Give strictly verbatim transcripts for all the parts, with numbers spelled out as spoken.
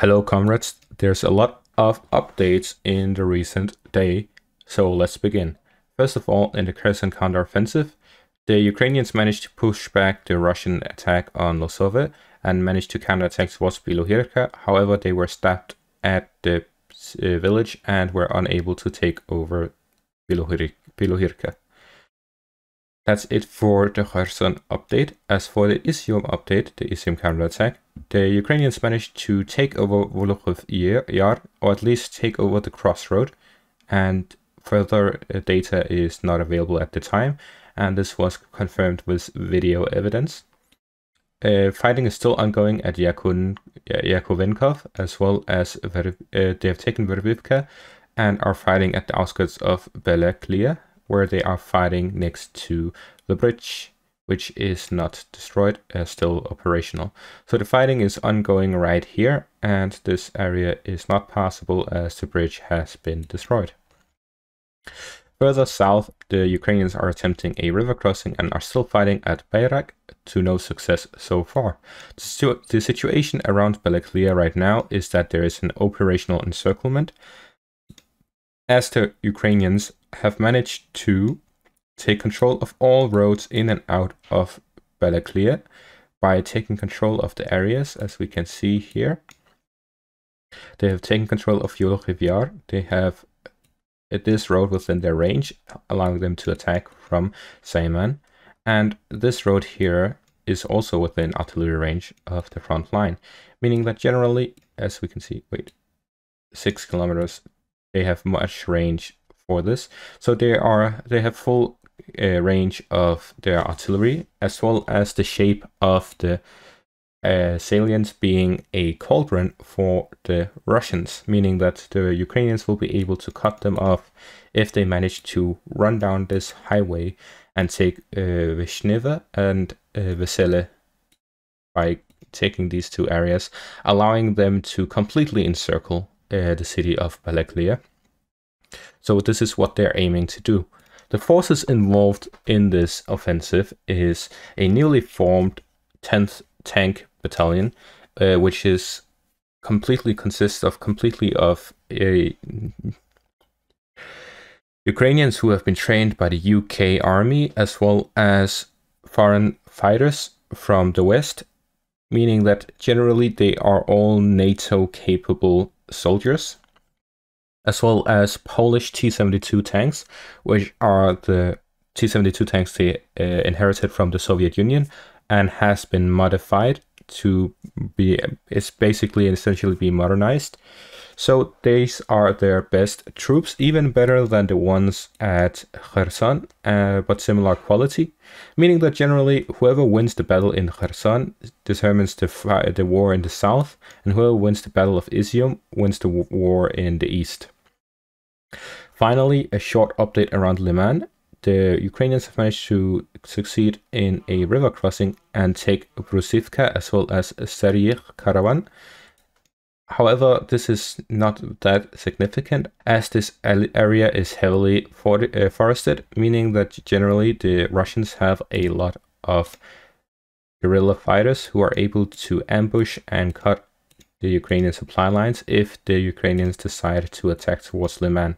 Hello comrades, there's a lot of updates in the recent day, so let's begin. First of all, in the Kherson counteroffensive, the Ukrainians managed to push back the Russian attack on Losove and managed to counterattack towards Bilohirka. However, they were stabbed at the uh, village and were unable to take over Bilohirka. That's it for the Kherson update. As for the Izium update, the Izium counterattack, the Ukrainians managed to take over Volokhov Yar, or at least take over the crossroad, and further data is not available at the time, and this was confirmed with video evidence. Uh, fighting is still ongoing at Yakun y Yakovenkov, as well as Ver uh, they have taken Verbivka and are fighting at the outskirts of Balakliya, where they are fighting next to the bridge, which is not destroyed, uh, still operational. So the fighting is ongoing right here, and this area is not passable as the bridge has been destroyed. Further south, the Ukrainians are attempting a river crossing and are still fighting at Bayrak, to no success so far. The, situ the situation around Balakliya right now is that there is an operational encirclement, as the Ukrainians have managed to take control of all roads in and out of Balakliya by taking control of the areas, as we can see here. They have taken control of Yolo Riviar. They have this road within their range, allowing them to attack from Sayman. And this road here is also within artillery range of the front line, meaning that generally, as we can see, wait, six kilometers, they have much range for this, so they are they have full uh, range of their artillery, as well as the shape of the uh, salience being a cauldron for the Russians, meaning that the Ukrainians will be able to cut them off if they manage to run down this highway and take uh, Vishneva and uh, Vesele by taking these two areas, allowing them to completely encircle uh, the city of Balakliya. So this is what they're aiming to do. The forces involved in this offensive is a newly formed tenth Tank Battalion, uh, which is completely consists of completely of a Ukrainians who have been trained by the U K Army, as well as foreign fighters from the West, meaning that generally they are all NATO capable soldiers, as well as Polish T seventy-two tanks, which are the T seventy-two tanks they uh, inherited from the Soviet Union and has been modified to be, it's basically and essentially be modernized. So these are their best troops, even better than the ones at Kherson, uh, but similar quality, meaning that generally whoever wins the battle in Kherson determines the, the war in the south, and whoever wins the battle of Izium wins the war in the east. Finally, a short update around Lyman. The Ukrainians have managed to succeed in a river crossing and take Brusivka, as well as Seryh Karavan. However, this is not that significant, as this area is heavily for uh, forested, meaning that generally the Russians have a lot of guerrilla fighters who are able to ambush and cut the Ukrainian supply lines if the Ukrainians decide to attack towards Lyman.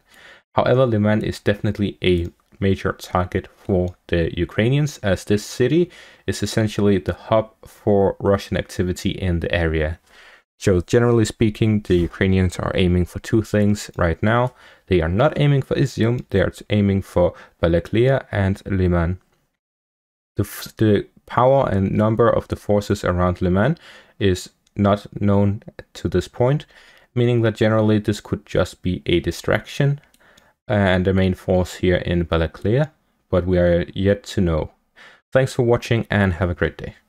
However, Lyman is definitely a major target for the Ukrainians, as this city is essentially the hub for Russian activity in the area. So generally speaking, the Ukrainians are aiming for two things right now. They are not aiming for Izium, they are aiming for Balakliya and Lyman. The, the power and number of the forces around Lyman is not known to this point, meaning that generally this could just be a distraction and the main force here in Balakliya, but we are yet to know. Thanks for watching and have a great day.